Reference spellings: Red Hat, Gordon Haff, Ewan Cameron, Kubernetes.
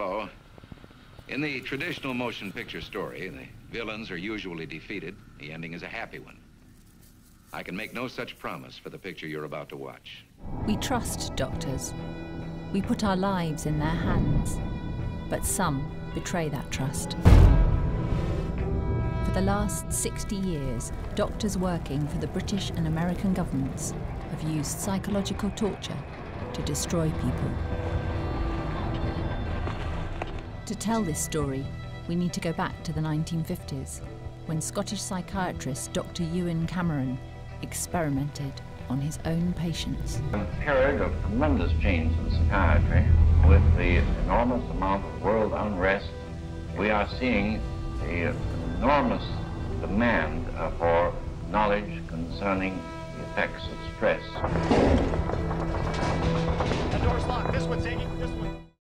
Hello. In the traditional motion picture story, the villains are usually defeated. The ending is a happy one. I can make no such promise for the picture you're about to watch. We trust doctors. We put our lives in their hands. But some betray that trust. For the last 60 years, doctors working for the British and American governments have used psychological torture to destroy people. To tell this story, we need to go back to the 1950s, when Scottish psychiatrist Dr. Ewan Cameron experimented on his own patients. A period of tremendous change in psychiatry, with the enormous amount of world unrest, we are seeing the enormous demand for knowledge concerning the effects of stress. The door's locked. This one's aching. This one.